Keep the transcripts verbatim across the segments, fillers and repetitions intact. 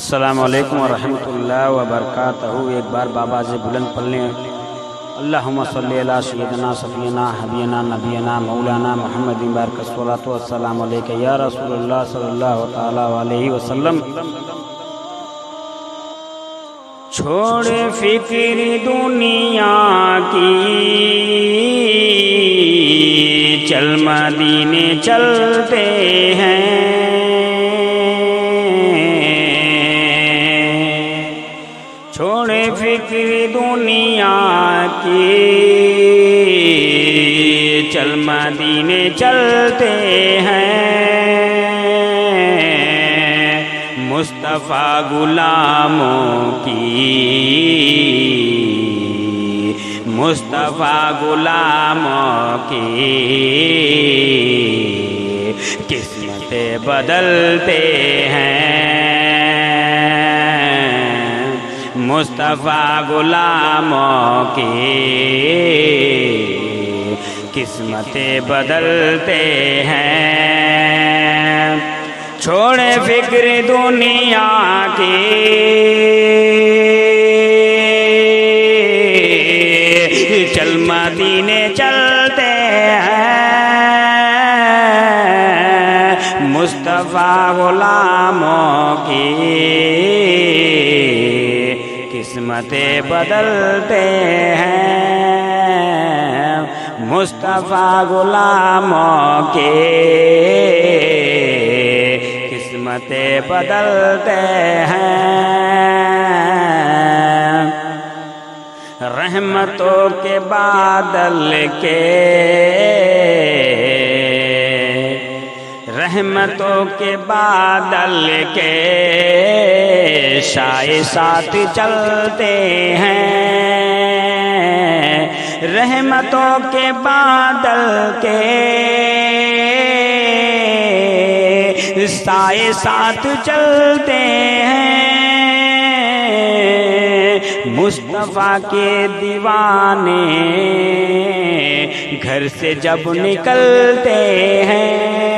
अस्सलामु अलैकुम वरहमतुल्लाह वबरकातहू। एक बार बाबा से बुलंद पढ़ने अल्लाहुम्मा सल्ली अला सय्यदना सफ़ीना हबीना नबीना मौलाना मोहम्मद बारक सल्लल्लाहु अलैहि वसल्लम या रसूलुल्लाह सल्लल्लाहु तआला अलैहि वसल्लम। छोड़ फिक्र दुनिया की, चल मदीने चलते हैं। छोड़े फिक्र दुनिया की, चल मदीने चलते हैं। मुस्तफ़ा गुलामों की, मुस्तफ़ा गुलामों की किस्मतें बदलते हैं। मुस्तफ़ा गुलामों की किस्मतें बदलते हैं। छोड़ फिक्र दुनिया की, चल मदीने चलते हैं। मुस्तफ़ा गुलामों की किस्मतें बदलते हैं। मुस्तफ़ा गुलामों के किस्मतें बदलते हैं। रहमतों के बादल के, रहमतों के बादल के शाये साथ चलते हैं। रहमतों के बादल के साये साथ चलते हैं। मुस्तफ़ा के दीवाने घर से जब निकलते हैं।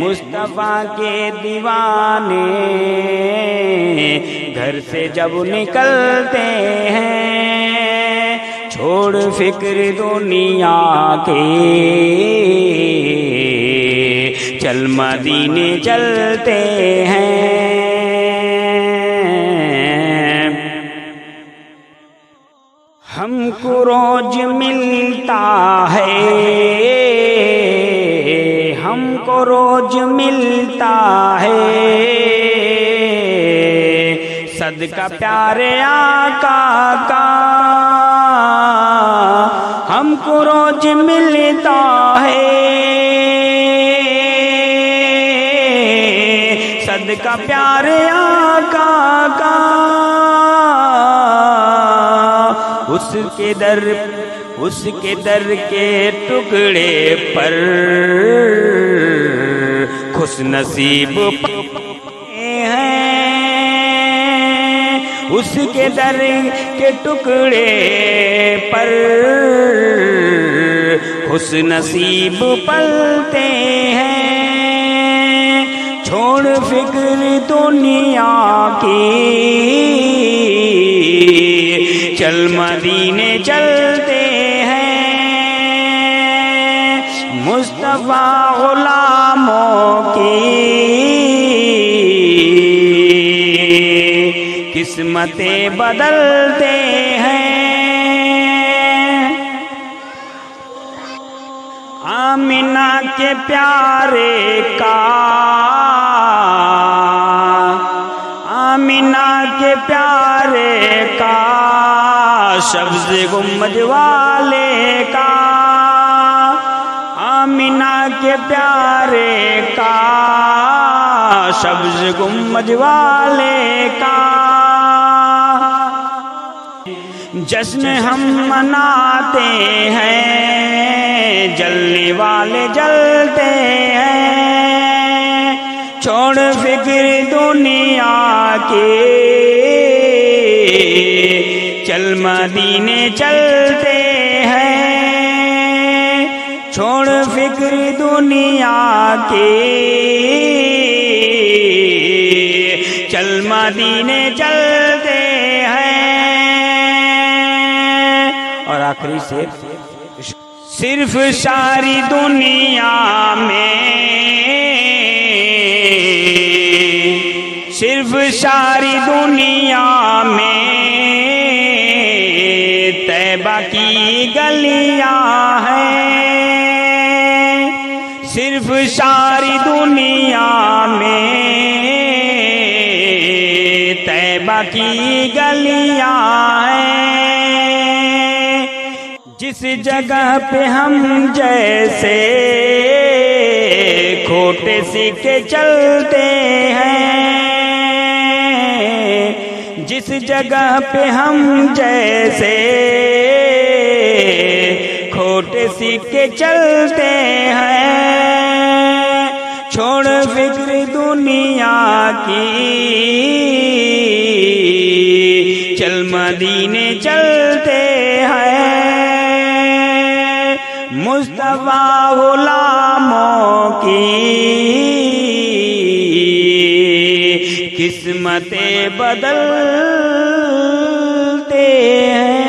मुस्तफ़ा के दीवाने घर से जब निकलते हैं। छोड़ फिक्र दुनिया के, चल मदीने चलते हैं। हमको रोज मिलता है, हमको रोज मिलता है सदका प्यारे आका का। हमको रोज मिलता है सदका प्यारे आका का। उसके दर, उसके दर के टुकड़े पर खुश नसीब पाते हैं। उसके दर के टुकड़े पर खुश नसीब पलते हैं। छोड़ फिक्र दुनिया की, चल मदीने चलते हैं। मुस्तफ़ा गुलामों की किस्मतें बदलते हैं। आमिना के प्यारे का, आमिना के प्यारे का सब्ज गुम्बद वाले का। आमिना के प्यारे का सब्ज गुम्बद वाले का जश्न हम मनाते हैं। जलने वाले जलते हैं। छोड़ फिक्र दुनिया के, चल मदीने चलते हैं। छोड़ फिक्र दुनिया की, चल मदीने चलते हैं। और आखिरी से सिर्फ सारी दुनिया में, सिर्फ सारी दुनिया में तैबा की गलियां हैं। सिर्फ सारी दुनिया में तैबा की गलियां हैं। जिस जगह पे हम जैसे खोटे सीखे चलते हैं, जिस जगह पे हम जैसे खोटे सीखे चलते हैं, छोड़ फिक्र दुनिया की, चल मदीने चलते हैं। मुस्तफा गुलामों की किस्मतें बदलते हैं।